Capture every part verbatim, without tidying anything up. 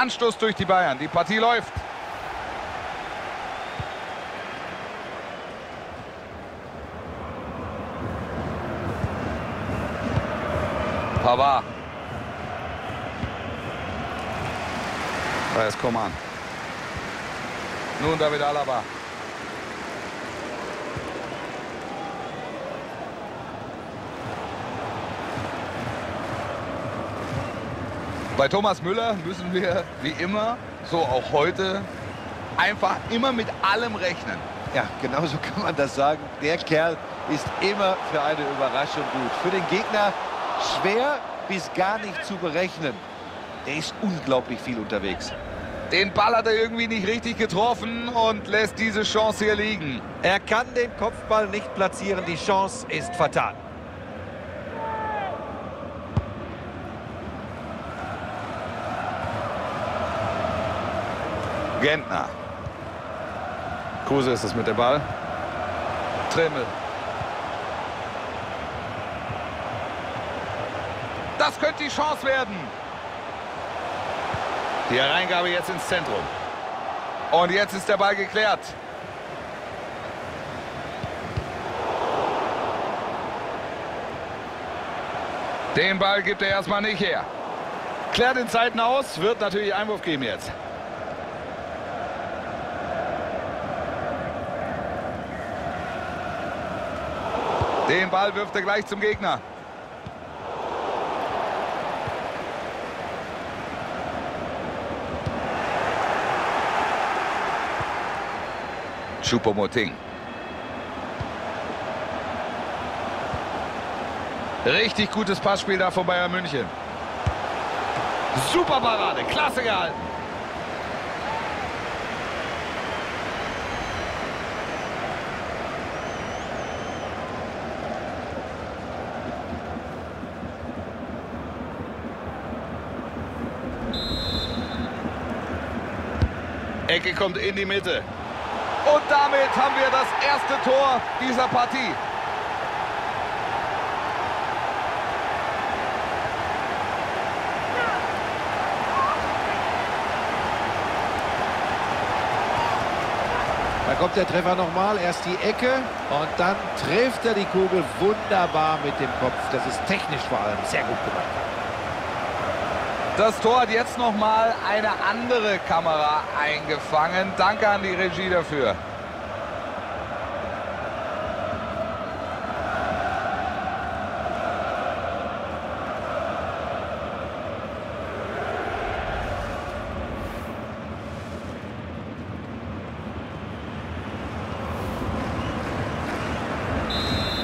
Anstoß durch die Bayern. Die Partie läuft. Pavard. Da ist Coman. Nun David Alaba. Bei Thomas Müller müssen wir, wie immer, so auch heute, einfach immer mit allem rechnen. Ja, genau so kann man das sagen. Der Kerl ist immer für eine Überraschung gut. Für den Gegner schwer bis gar nicht zu berechnen. Der ist unglaublich viel unterwegs. Den Ball hat er irgendwie nicht richtig getroffen und lässt diese Chance hier liegen. Er kann den Kopfball nicht platzieren. Die Chance ist vertan. Gentner. Kruse ist es mit dem Ball. Trimmel. Das könnte die Chance werden. Die Hereingabe jetzt ins Zentrum. Und jetzt ist der Ball geklärt. Den Ball gibt er erstmal nicht her. Klärt in Zeiten aus, wird natürlich Einwurf geben jetzt. Den Ball wirft er gleich zum Gegner. Choupo-Moting. Richtig gutes Passspiel da von Bayern München. Super Parade, klasse gehalten. Ecke kommt in die Mitte. Und damit haben wir das erste Tor dieser Partie. Da kommt der Treffer nochmal, erst die Ecke und dann trifft er die Kugel wunderbar mit dem Kopf. Das ist technisch vor allem sehr gut gemacht. Das Tor hat jetzt noch mal eine andere Kamera eingefangen. Danke an die Regie dafür.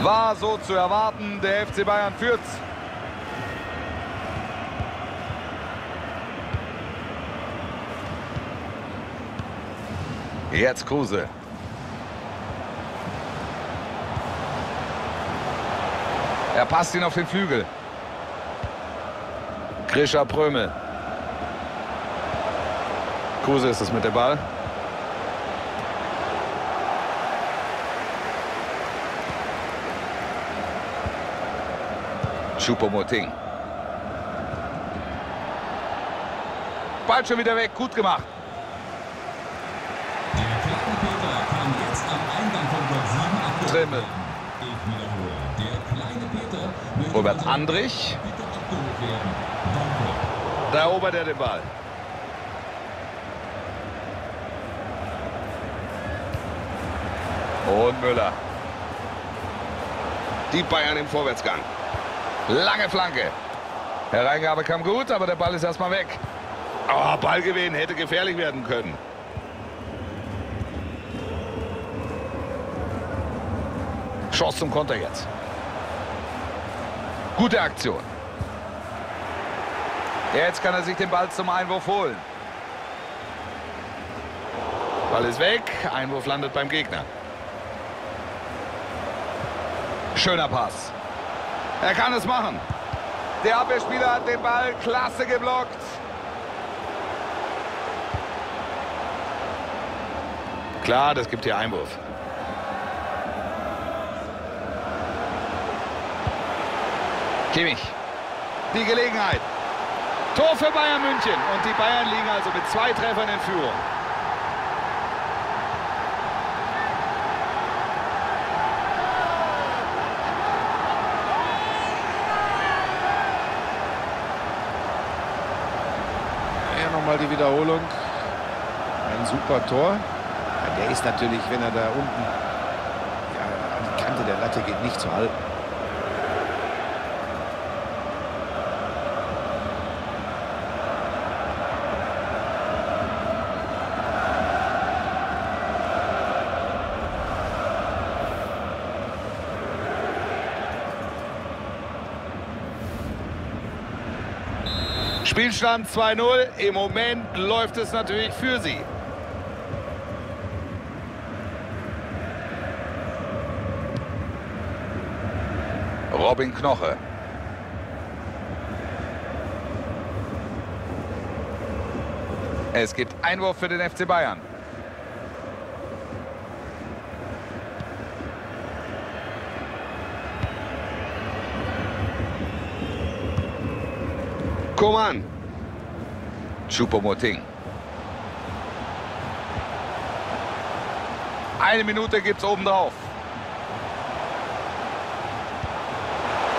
War so zu erwarten, der F C Bayern führt's. Jetzt Kruse. Er passt ihn auf den Flügel. Grischa Prömel. Kruse ist es mit dem Ball. Choupo-Moting. Ball schon wieder weg. Gut gemacht. Trimmel. Robert Andrich. Da erobert er den Ball. Und Müller. Die Bayern im Vorwärtsgang. Lange Flanke. Hereingabe kam gut, aber der Ball ist erstmal weg. Oh, Ballgewinn hätte gefährlich werden können. Chance zum Konter jetzt. Gute Aktion. Jetzt kann er sich den Ball zum Einwurf holen. Ball ist weg. Einwurf landet beim Gegner. Schöner Pass. Er kann es machen. Der Abwehrspieler hat den Ball klasse geblockt. Klar, das gibt hier Einwurf. Kimmich, die Gelegenheit. Tor für Bayern München und die Bayern liegen also mit zwei Treffern in Führung. Ja, nochmal die Wiederholung. Ein super Tor. Ja, der ist natürlich, wenn er da unten ja, an die Kante der Latte geht, nicht zu halten. Spielstand zwei null. Im Moment läuft es natürlich für sie. Robin Knoche. Es gibt Einwurf für den F C Bayern. Coman. Choupo-Moting. Eine Minute gibt es obendrauf.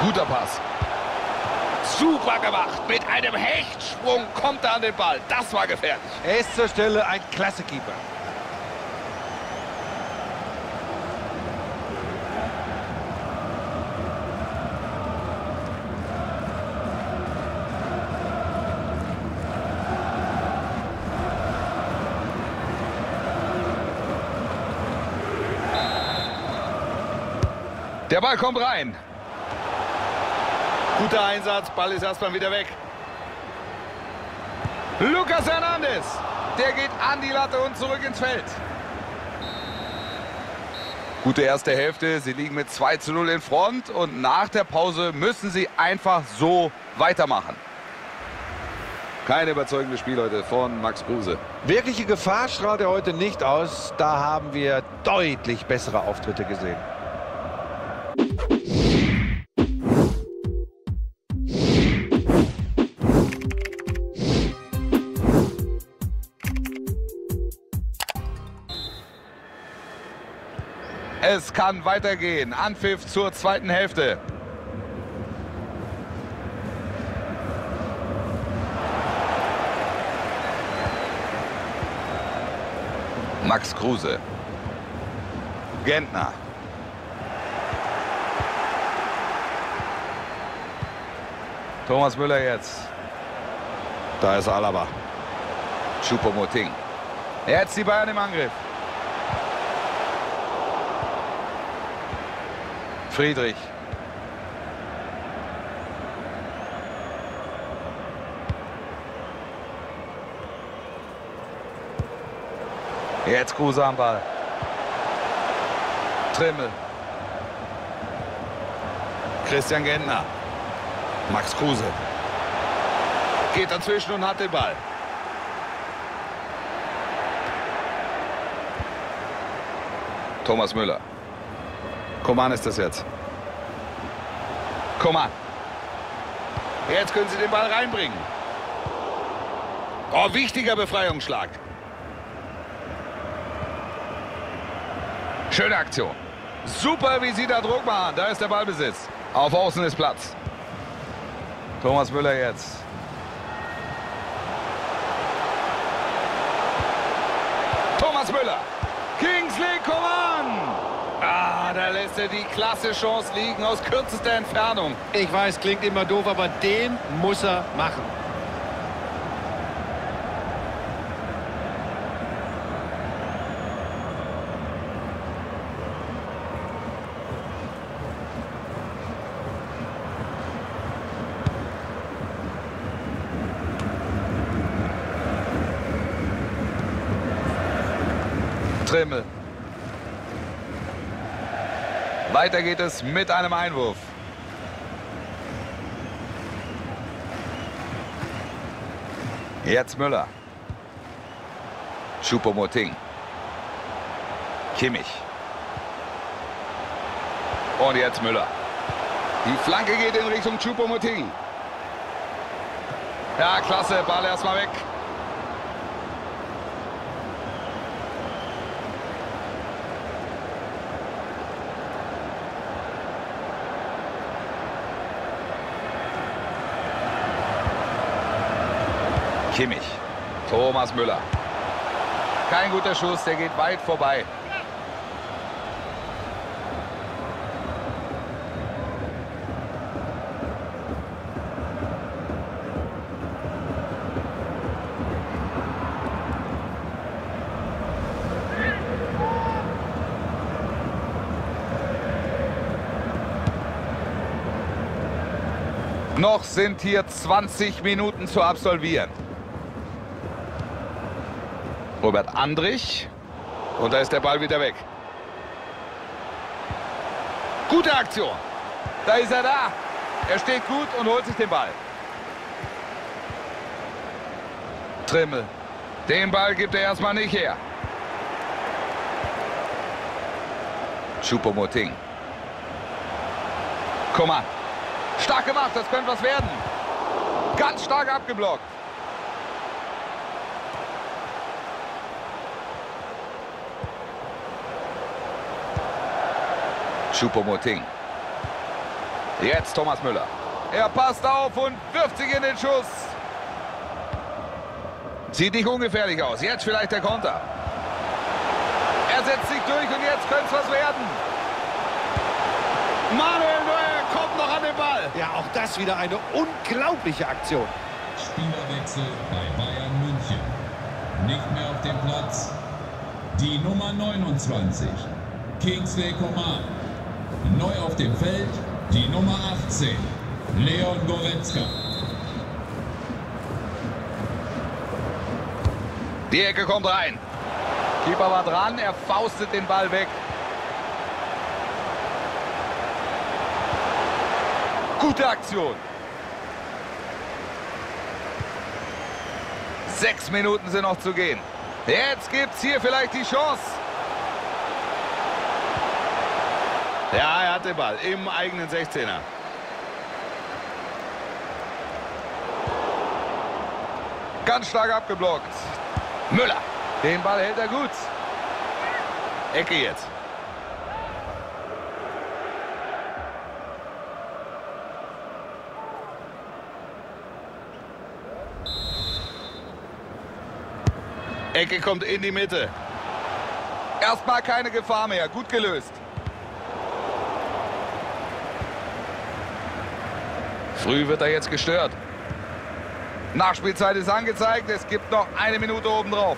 Guter Pass. Super gemacht. Mit einem Hechtsprung kommt er an den Ball. Das war gefährlich. Er ist zur Stelle ein Klassekeeper. Der Ball kommt rein. Guter Einsatz, Ball ist erstmal wieder weg. Lucas Hernandez, der geht an die Latte und zurück ins Feld. Gute erste Hälfte, sie liegen mit zwei zu null in Front und nach der Pause müssen sie einfach so weitermachen. Kein überzeugendes Spiel heute von Max Kruse. Wirkliche Gefahr strahlt er heute nicht aus, da haben wir deutlich bessere Auftritte gesehen. Es kann weitergehen. Anpfiff zur zweiten Hälfte. Max Kruse. Gentner. Thomas Müller jetzt. Da ist Alaba. Choupo-Moting. Jetzt die Bayern im Angriff. Friedrich. Jetzt Kruse am Ball. Trimmel. Christian Gentner. Max Kruse. Geht dazwischen und hat den Ball. Thomas Müller. Coman ist das jetzt. Coman. Jetzt können sie den Ball reinbringen. Oh, wichtiger Befreiungsschlag. Schöne Aktion. Super, wie sie da Druck machen. Da ist der Ballbesitz. Auf Außen ist Platz. Thomas Müller jetzt. Thomas Müller. Kingsley Coman. Ah, da lässt er die klasse Chance liegen aus kürzester Entfernung. Ich weiß, klingt immer doof, aber den muss er machen. Trimmel. Weiter geht es mit einem Einwurf. Jetzt Müller. Choupo-Moting. Kimmich. Und jetzt Müller. Die Flanke geht in Richtung Choupo-Moting. Ja, klasse, Ball erstmal weg. Kimmich, Thomas Müller. Kein guter Schuss, der geht weit vorbei. Noch sind hier zwanzig Minuten zu absolvieren. Robert Andrich. Und da ist der Ball wieder weg. Gute Aktion. Da ist er da. Er steht gut und holt sich den Ball. Trimmel. Den Ball gibt er erstmal nicht her. Choupo-Moting. Coman. Stark gemacht, das könnte was werden. Ganz stark abgeblockt. Choupo-Moting. Jetzt Thomas Müller. Er passt auf und wirft sich in den Schuss. Sieht nicht ungefährlich aus. Jetzt vielleicht der Konter. Er setzt sich durch und jetzt könnte es was werden. Manuel Neuer kommt noch an den Ball. Ja, auch das wieder eine unglaubliche Aktion. Spielerwechsel bei Bayern München. Nicht mehr auf dem Platz. Die Nummer neunundzwanzig. Kingsley Coman. Neu auf dem Feld, die Nummer achtzehn, Leon Goretzka. Die Ecke kommt rein. Keeper war dran, er faustet den Ball weg. Gute Aktion. Sechs Minuten sind noch zu gehen. Jetzt gibt's hier vielleicht die Chance. Ja, er hat den Ball im eigenen sechzehner. Ganz stark abgeblockt. Müller. Den Ball hält er gut. Ecke jetzt. Ecke kommt in die Mitte. Erstmal keine Gefahr mehr. Gut gelöst. Früh wird er jetzt gestört. Nachspielzeit ist angezeigt. Es gibt noch eine Minute obendrauf.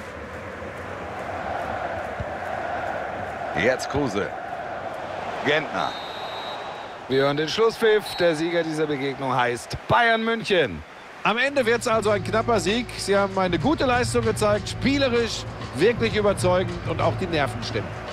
Jetzt Kruse. Gentner. Wir hören den Schlusspfiff. Der Sieger dieser Begegnung heißt Bayern München. Am Ende wird es also ein knapper Sieg. Sie haben eine gute Leistung gezeigt. Spielerisch wirklich überzeugend und auch die Nerven stimmen.